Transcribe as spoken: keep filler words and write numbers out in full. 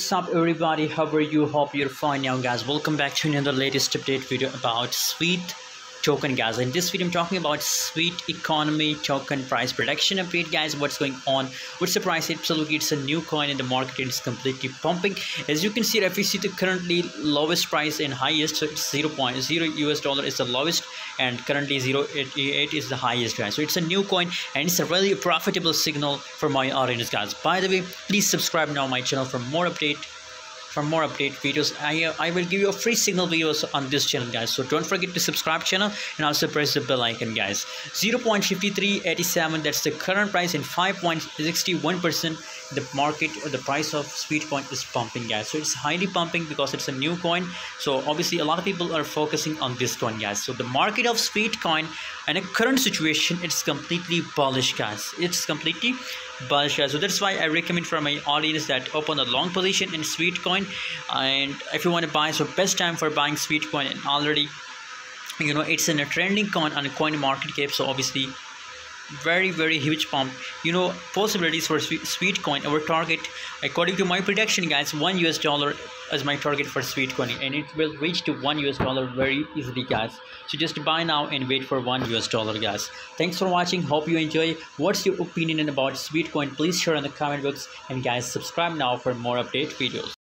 What's up everybody, how are you? Hope you're fine. Now guys, welcome back to another latest update video about Sweat token guys. In this video I'm talking about Sweat Economy token price prediction update guys. What's going on? What's the price? Absolutely, it's a new coin in the market. It's completely pumping. As you can see, if you see the currently lowest price and highest, so it's zero point zero U S dollar is the lowest and currently zero point eight eight is the highest guys. So it's a new coin and it's a really profitable signal for my audience guys. By the way, please subscribe now my channel for more update for more update videos. I, I will give you a free signal videos on this channel guys, so don't forget to subscribe channel and also press the bell icon guys. Zero point five three eight seven, that's the current price, and five point six one percent the market, the price of Sweat coin is pumping guys. So it's highly pumping because it's a new coin, so obviously a lot of people are focusing on this coin guys. So the market of Sweat coin and a current situation, it's completely bullish guys. It's completely bullish guys. So that's why I recommend for my audience that open a long position in Sweat coin, and if you want to buy, so best time for buying Sweat coin. And already, you know, it's in a trending coin on a coin market cap, so obviously very very huge pump. You know, possibilities for Sweat coin. Our target, according to my prediction guys, one U S dollar as my target for Sweat coin, and it will reach to one U S dollar very easily guys. So just buy now and wait for one U S dollar guys. Thanks for watching, hope you enjoy. What's your opinion about Sweat coin? Please share in the comment box, and guys, subscribe now for more update videos.